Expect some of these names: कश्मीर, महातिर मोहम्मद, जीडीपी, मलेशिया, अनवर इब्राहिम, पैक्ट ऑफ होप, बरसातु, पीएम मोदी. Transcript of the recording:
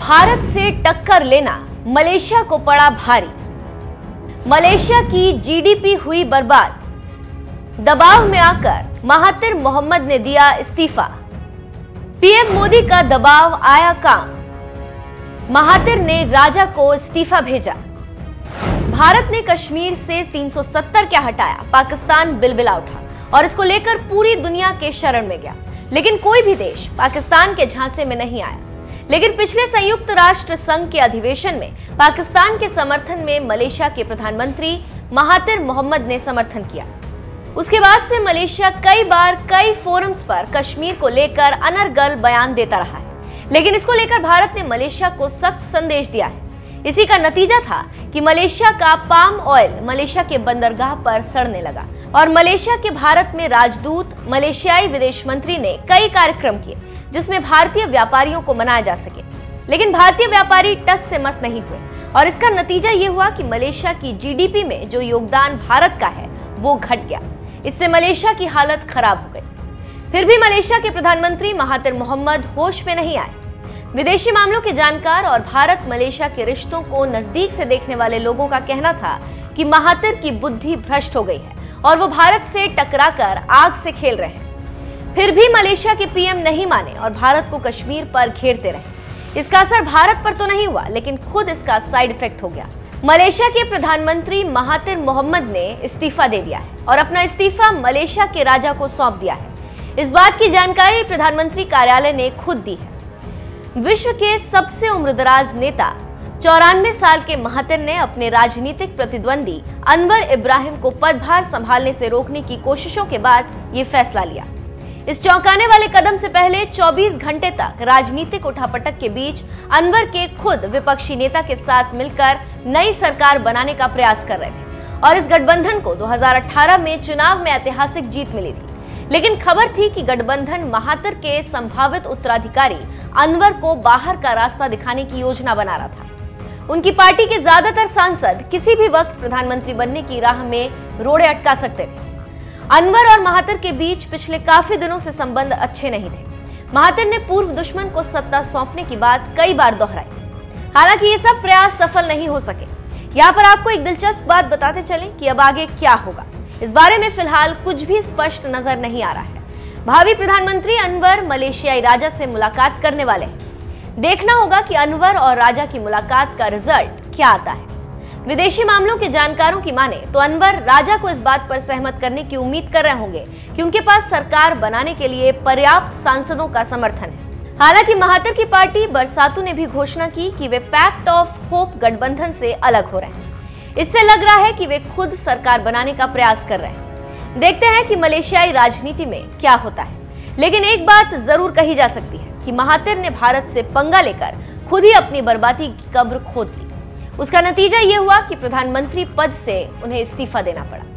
भारत से टक्कर लेना मलेशिया को पड़ा भारी। मलेशिया की जीडीपी हुई बर्बाद। दबाव में आकर महातिर मोहम्मद ने दिया इस्तीफा। पीएम मोदी का दबाव आया काम। महातिर ने राजा को इस्तीफा भेजा। भारत ने कश्मीर से 370 क्या हटाया, पाकिस्तान बिलबिला उठा और इसको लेकर पूरी दुनिया के शरण में गया। लेकिन कोई भी देश पाकिस्तान के झांसे में नहीं आया। लेकिन पिछले संयुक्त राष्ट्र संघ के अधिवेशन में पाकिस्तान के समर्थन में मलेशिया के प्रधानमंत्री महातिर मोहम्मद ने समर्थन किया। उसके बाद से मलेशिया कई बार कई फोरम्स पर कश्मीर को लेकर अनर्गल बयान देता रहा है। लेकिन इसको लेकर भारत ने मलेशिया को सख्त संदेश दिया है। इसी का नतीजा था कि मलेशिया का पाम ऑयल मलेशिया के बंदरगाह पर सड़ने लगा और मलेशिया के भारत में राजदूत मलेशियाई विदेश मंत्री ने कई कार्यक्रम किए जिसमें भारतीय व्यापारियों को मनाया जा सके। लेकिन भारतीय व्यापारी टस से मस नहीं हुए और इसका नतीजा ये हुआ कि मलेशिया की जीडीपी में जो योगदान भारत का है वो घट गया। इससे मलेशिया की हालत खराब हो गई। फिर भी मलेशिया के प्रधानमंत्री महातिर मोहम्मद होश में नहीं आए। विदेशी मामलों के जानकार और भारत मलेशिया के रिश्तों को नजदीक से देखने वाले लोगों का कहना था कि महातिर की बुद्धि भ्रष्ट हो गई है और वो भारत से टकराकर आग से खेल रहे हैं। फिर भी मलेशिया के पीएम नहीं माने और भारत को कश्मीर पर घेरते रहे। इसका असर भारत पर तो नहीं हुआ लेकिन खुद इसका साइड इफेक्ट हो गया। मलेशिया के प्रधानमंत्री महातिर मोहम्मद ने इस्तीफा दे दिया है और अपना इस्तीफा मलेशिया के राजा को सौंप दिया है। इस बात की जानकारी प्रधानमंत्री कार्यालय ने खुद दी है। विश्व के सबसे उम्रदराज नेता 94 साल के महातिर ने अपने राजनीतिक प्रतिद्वंदी अनवर इब्राहिम को पदभार संभालने से रोकने की कोशिशों के बाद ये फैसला लिया। इस चौंकाने वाले कदम से पहले 24 घंटे तक राजनीतिक उठापटक के बीच अनवर के खुद विपक्षी नेता के साथ मिलकर नई सरकार बनाने का प्रयास कर रहे थे और इस गठबंधन को 2018 में चुनाव में ऐतिहासिक जीत मिली थी। लेकिन खबर थी कि गठबंधन महातिर के संभावित उत्तराधिकारी अनवर को बाहर का रास्ता दिखाने की योजना बना रहा था। उनकी पार्टी के ज्यादातर सांसद किसी भी वक्त प्रधानमंत्री बनने की राह में रोड़े अटका सकते थे। अनवर और महातिर के बीच पिछले काफी दिनों से संबंध अच्छे नहीं थे। महातिर ने पूर्व दुश्मन को सत्ता सौंपने की बात कई बार दोहराई। हालांकि ये सब प्रयास सफल नहीं हो सके। यहाँ पर आपको एक दिलचस्प बात बताते चलें कि अब आगे क्या होगा, इस बारे में फिलहाल कुछ भी स्पष्ट नजर नहीं आ रहा है। भावी प्रधानमंत्री अनवर मलेशियाई राजा से मुलाकात करने वाले हैं। देखना होगा कि अनवर और राजा की मुलाकात का रिजल्ट क्या आता है। विदेशी मामलों के जानकारों की माने तो अनवर राजा को इस बात पर सहमत करने की उम्मीद कर रहे होंगे कि उनके पास सरकार बनाने के लिए पर्याप्त सांसदों का समर्थन है। हालांकि महातिर की पार्टी बरसातु ने भी घोषणा की कि वे पैक्ट ऑफ होप गठबंधन से अलग हो रहे हैं। इससे लग रहा है कि वे खुद सरकार बनाने का प्रयास कर रहे हैं। देखते हैं कि मलेशियाई राजनीति में क्या होता है। लेकिन एक बात जरूर कही जा सकती है कि महातिर ने भारत से पंगा लेकर खुद ही अपनी बर्बादी की कब्र खोद ली। उसका नतीजा ये हुआ कि प्रधानमंत्री पद से उन्हें इस्तीफा देना पड़ा।